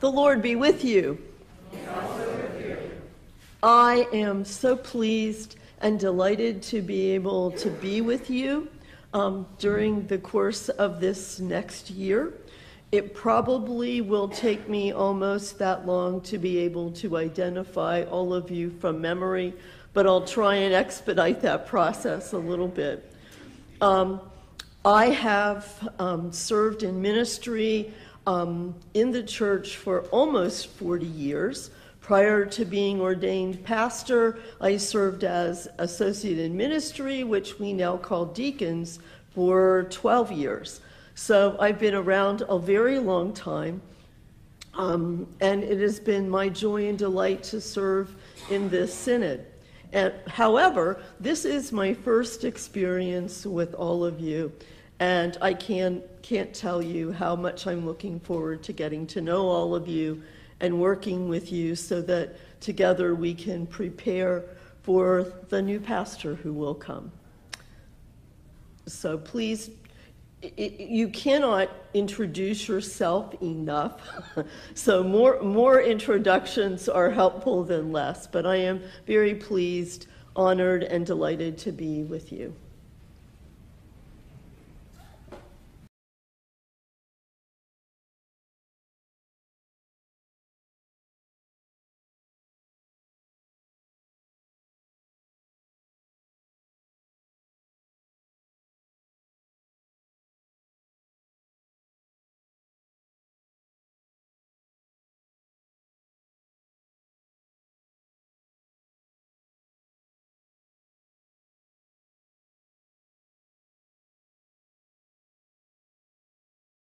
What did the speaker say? The Lord be with you. And also with you. I am so pleased and delighted to be able to be with you during the course of this next year. It probably will take me almost that long to be able to identify all of you from memory, but I'll try and expedite that process a little bit. I have served in ministry in the church for almost 40 years. Prior to being ordained pastor, I served as associate in ministry, which we now call deacons, for 12 years. So I've been around a very long time, and it has been my joy and delight to serve in this synod. However, this is my first experience with all of you, and I can't tell you how much I'm looking forward to getting to know all of you and working with you so that together we can prepare for the new pastor who will come. So please, you cannot introduce yourself enough. So more introductions are helpful than less, but I am very pleased, honored, and delighted to be with you.